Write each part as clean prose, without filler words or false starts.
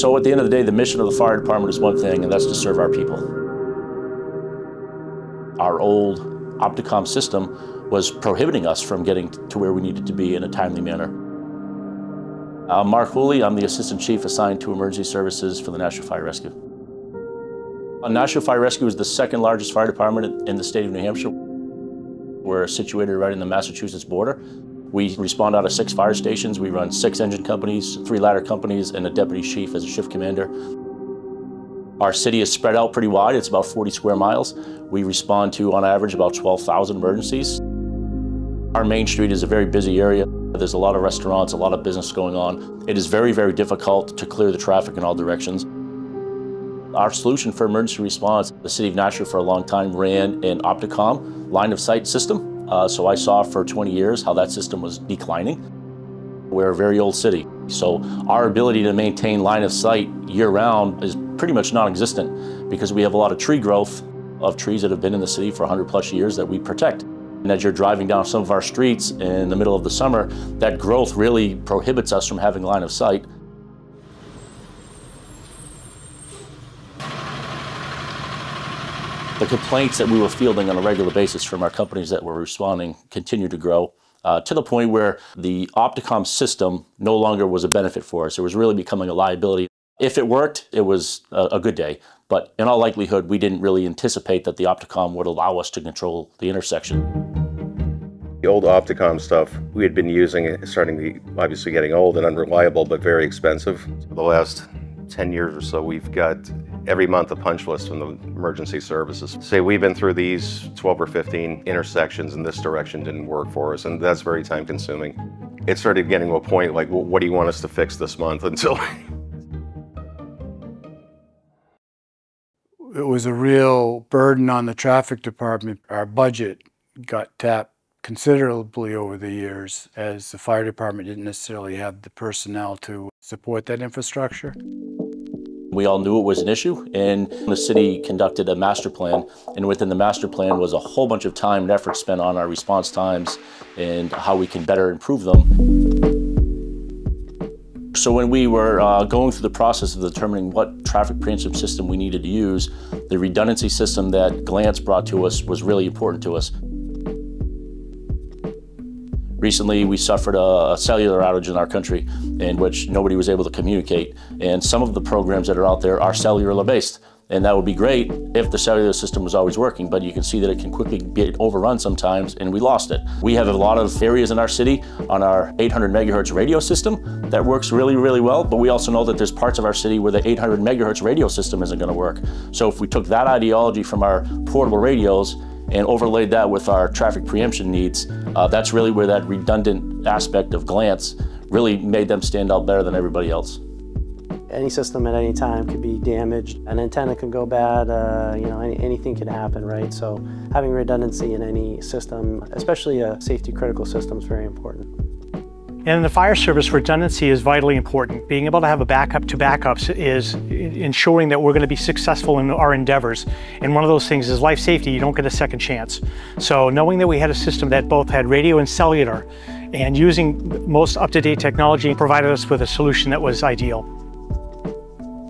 So at the end of the day, the mission of the fire department is one thing, and that's to serve our people. Our old OptiCom system was prohibiting us from getting to where we needed to be in a timely manner. I'm Mark Hooley. I'm the Assistant Chief assigned to Emergency Services for the Nashua Fire Rescue. Nashua Fire Rescue is the second largest fire department in the state of New Hampshire. We're situated right in the Massachusetts border. We respond out of 6 fire stations. We run 6 engine companies, 3 ladder companies, and a deputy chief as a shift commander. Our city is spread out pretty wide. It's about 40 square miles. We respond to, on average, about 12,000 emergencies. Our main street is a very busy area. There's a lot of restaurants, a lot of business going on. It is very, very difficult to clear the traffic in all directions. Our solution for emergency response, the city of Nashua for a long time ran an OptiCom Line-of-Sight system. So I saw for 20 years how that system was declining. We're a very old city, so our ability to maintain Line-of-Sight year-round is pretty much non-existent because we have a lot of tree growth of trees that have been in the city for 100 plus years that we protect. And as you're driving down some of our streets in the middle of the summer, that growth really prohibits us from having Line-of-Sight. The complaints that we were fielding on a regular basis from our companies that were responding continued to grow to the point where the OptiCom system no longer was a benefit for us. It was really becoming a liability. If it worked, it was a good day. But in all likelihood, we didn't really anticipate that the OptiCom would allow us to control the intersection. The old OptiCom stuff we had been using, is starting to be obviously getting old and unreliable, but very expensive. For the last 10 years or so, we've got every month a punch list from the emergency services. Say we've been through these 12 or 15 intersections and this direction didn't work for us, and that's very time consuming. It started getting to a point like, well, what do you want us to fix this month until? It was a real burden on the traffic department. Our budget got tapped considerably over the years as the fire department didn't necessarily have the personnel to support that infrastructure. We all knew it was an issue, and the city conducted a master plan, and within the master plan was a whole bunch of time and effort spent on our response times and how we can better improve them. So when we were going through the process of determining what traffic preemption system we needed to use, the redundancy system that Glance brought to us was really important to us. Recently, we suffered a cellular outage in our country in which nobody was able to communicate. And some of the programs that are out there are cellular based. And that would be great if the cellular system was always working, but you can see that it can quickly get overrun sometimes, and we lost it. We have a lot of areas in our city on our 800 megahertz radio system that works really, really well, but we also know that there's parts of our city where the 800 megahertz radio system isn't gonna work. So if we took that ideology from our portable radios and overlaid that with our traffic preemption needs, that's really where that redundant aspect of Glance really made them stand out better than everybody else. Any system at any time could be damaged. An antenna can go bad, you know, anything can happen, right? So having redundancy in any system, especially a safety critical system, is very important. And in the fire service, redundancy is vitally important. Being able to have a backup to backups is ensuring that we're going to be successful in our endeavors. And one of those things is life safety. You don't get a second chance. So knowing that we had a system that both had radio and cellular, and using most up-to-date technology, provided us with a solution that was ideal.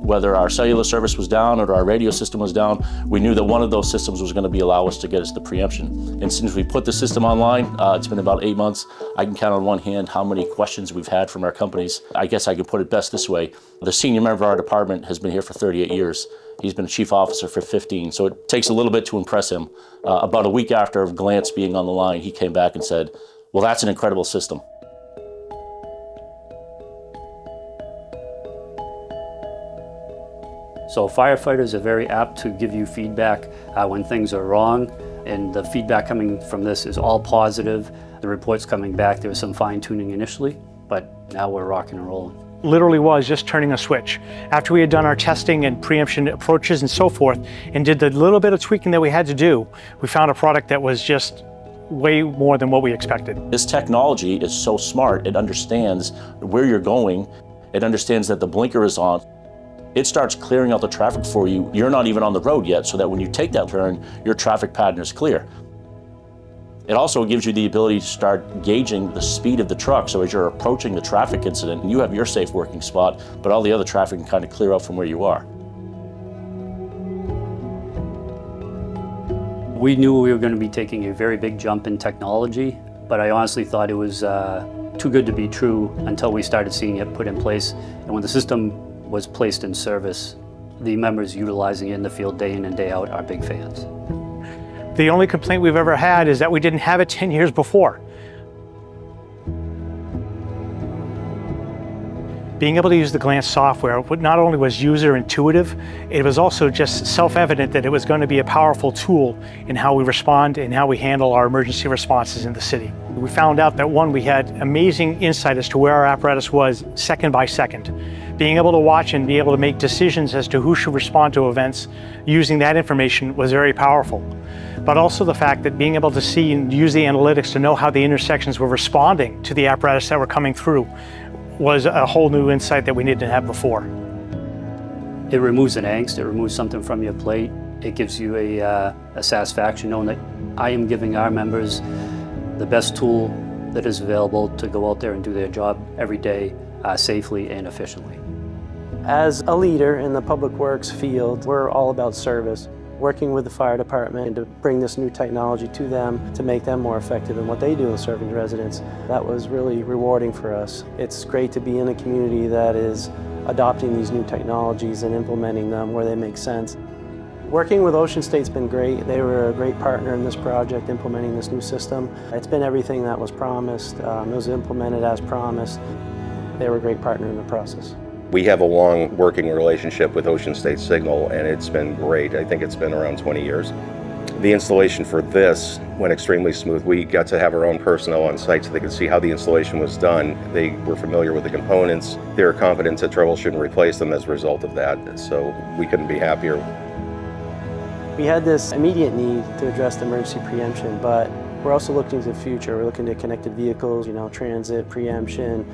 Whether our cellular service was down or our radio system was down, we knew that one of those systems was going to allow us to get us the preemption. And since we put the system online, it's been about 8 months. I can count on one hand how many questions we've had from our companies. I guess I could put it best this way. The senior member of our department has been here for 38 years. He's been a chief officer for 15, so it takes a little bit to impress him. About a week after Glance being on the line, he came back and said, well, that's an incredible system. So firefighters are very apt to give you feedback when things are wrong, and the feedback coming from this is all positive. The report's coming back. There was some fine-tuning initially, but now we're rocking and rolling. Literally was just turning a switch. After we had done our testing and preemption approaches and so forth, and did the little bit of tweaking that we had to do, we found a product that was just way more than what we expected. This technology is so smart. It understands where you're going. It understands that the blinker is on. It starts clearing out the traffic for you. You're not even on the road yet, so that when you take that turn, your traffic pattern is clear. It also gives you the ability to start gauging the speed of the truck. So as you're approaching the traffic incident, you have your safe working spot, but all the other traffic can kind of clear out from where you are. We knew we were going to be taking a very big jump in technology, but I honestly thought it was too good to be true until we started seeing it put in place. And when the system was placed in service, the members utilizing it in the field day in and day out are big fans. The only complaint we've ever had is that we didn't have it 10 years before. Being able to use the Glance software not only was user intuitive, it was also just self-evident that it was going to be a powerful tool in how we respond and how we handle our emergency responses in the city. We found out that one, we had amazing insight as to where our apparatus was second by second. Being able to watch and be able to make decisions as to who should respond to events using that information was very powerful. But also the fact that being able to see and use the analytics to know how the intersections were responding to the apparatus that were coming through was a whole new insight that we didn't have before. It removes an angst, it removes something from your plate. It gives you a satisfaction knowing that I am giving our members the best tool that is available to go out there and do their job every day safely and efficiently. As a leader in the public works field, we're all about service, working with the fire department and to bring this new technology to them to make them more effective in what they do in serving residents. That was really rewarding for us. It's great to be in a community that is adopting these new technologies and implementing them where they make sense. Working with Ocean State's been great. They were a great partner in this project, implementing this new system. It's been everything that was promised. It was implemented as promised. They were a great partner in the process. We have a long working relationship with Ocean State Signal, and it's been great. I think it's been around 20 years. The installation for this went extremely smooth. We got to have our own personnel on site so they could see how the installation was done. They were familiar with the components. They were competent to troubleshoot and replace them as a result of that, so we couldn't be happier. We had this immediate need to address the emergency preemption, but we're also looking to the future. We're looking to connected vehicles, you know, transit, preemption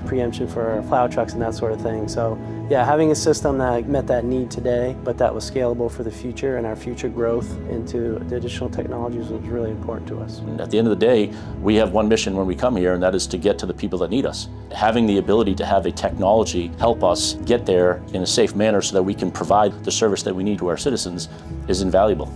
for plow trucks and that sort of thing. So yeah, having a system that met that need today, but that was scalable for the future and our future growth into additional technologies was really important to us. And at the end of the day, we have one mission when we come here, and that is to get to the people that need us. Having the ability to have a technology help us get there in a safe manner so that we can provide the service that we need to our citizens is invaluable.